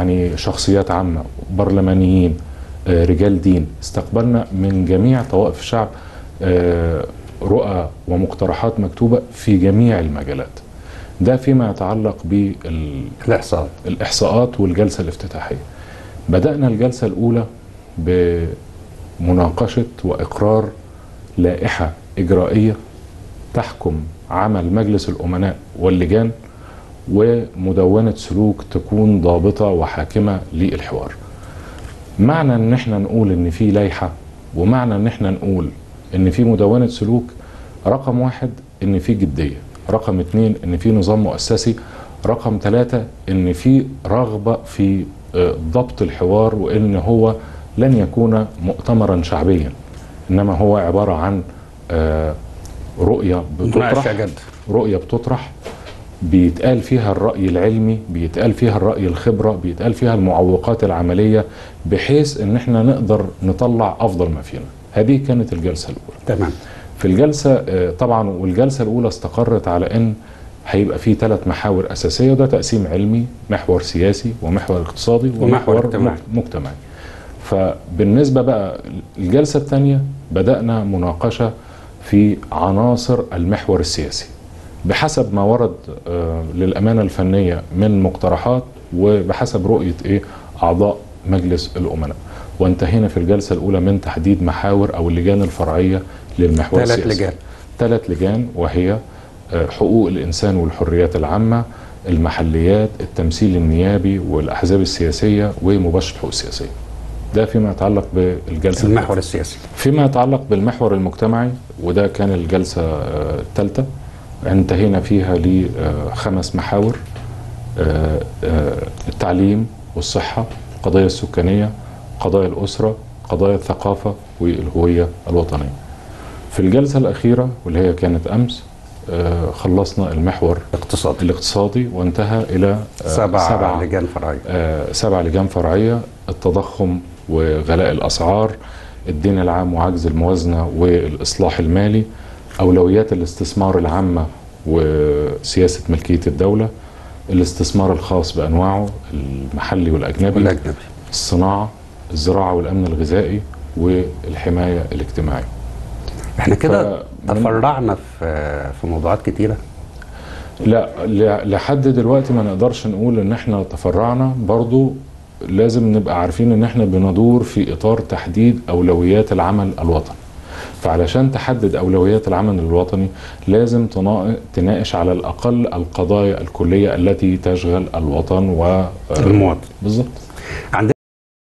يعني شخصيات عامة، برلمانيين، رجال دين، استقبلنا من جميع طوائف الشعب رؤى ومقترحات مكتوبة في جميع المجالات. ده فيما يتعلق بالإحصاءات والجلسة الافتتاحية. بدأنا الجلسة الأولى بمناقشة وإقرار لائحة إجرائية تحكم عمل مجلس الأمناء واللجان، ومدونة سلوك تكون ضابطة وحاكمة للحوار. معنى ان احنا نقول ان في لائحة، ومعنى ان احنا نقول ان في مدونة سلوك، رقم واحد ان في جدية، رقم اتنين ان في نظام مؤسسي، رقم تلاتة ان في رغبة في ضبط الحوار، وان هو لن يكون مؤتمرا شعبيا، انما هو عبارة عن رؤية بتطرح بيتقال فيها الرأي العلمي، بيتقال فيها الرأي الخبرة، بيتقال فيها المعوقات العملية، بحيث ان احنا نقدر نطلع افضل ما فينا. هذه كانت الجلسة الاولى. تمام. في الجلسة طبعا، والجلسة الاولى استقرت على ان هيبقى في 3 محاور اساسية، وده تقسيم علمي، محور سياسي، ومحور اقتصادي، ومحور مجتمعي. فبالنسبة بقى الجلسة الثانية بدأنا مناقشة في عناصر المحور السياسي بحسب ما ورد للأمانة الفنية من مقترحات، وبحسب رؤية أعضاء مجلس الأمناء. وانتهينا في الجلسة الأولى من تحديد محاور أو اللجان الفرعية للمحور السياسي. 3 لجان، وهي حقوق الإنسان والحريات العامة، المحليات، التمثيل النيابي، والأحزاب السياسية، ومباشر الحقوق السياسية. ده فيما يتعلق بالجلسة المحور السياسي. فيما يتعلق بالمحور المجتمعي، وده كان الجلسة الثالثة، انتهينا فيها ل5 محاور: التعليم والصحة، القضايا السكانية، قضايا الأسرة، قضايا الثقافة، والهوية الوطنية. في الجلسة الأخيرة واللي هي كانت أمس خلصنا المحور الاقتصادي، وانتهى إلى 7 لجان فرعية: التضخم وغلاء الأسعار، الدين العام وعجز الموازنة والإصلاح المالي، أولويات الاستثمار العامة وسياسة ملكية الدولة، الاستثمار الخاص بأنواعه، المحلي والأجنبي، الصناعة، الزراعة والأمن الغذائي، والحماية الاجتماعية. احنا كده تفرعنا في موضوعات كتيرة؟ لا، لحد دلوقتي ما نقدرش نقول ان احنا تفرعنا. برضو لازم نبقى عارفين ان احنا بندور في إطار تحديد أولويات العمل الوطني. فعلشان تحدد أولويات العمل الوطني لازم تناقش على الأقل القضايا الكلية التي تشغل الوطن والمواطن بالظبط.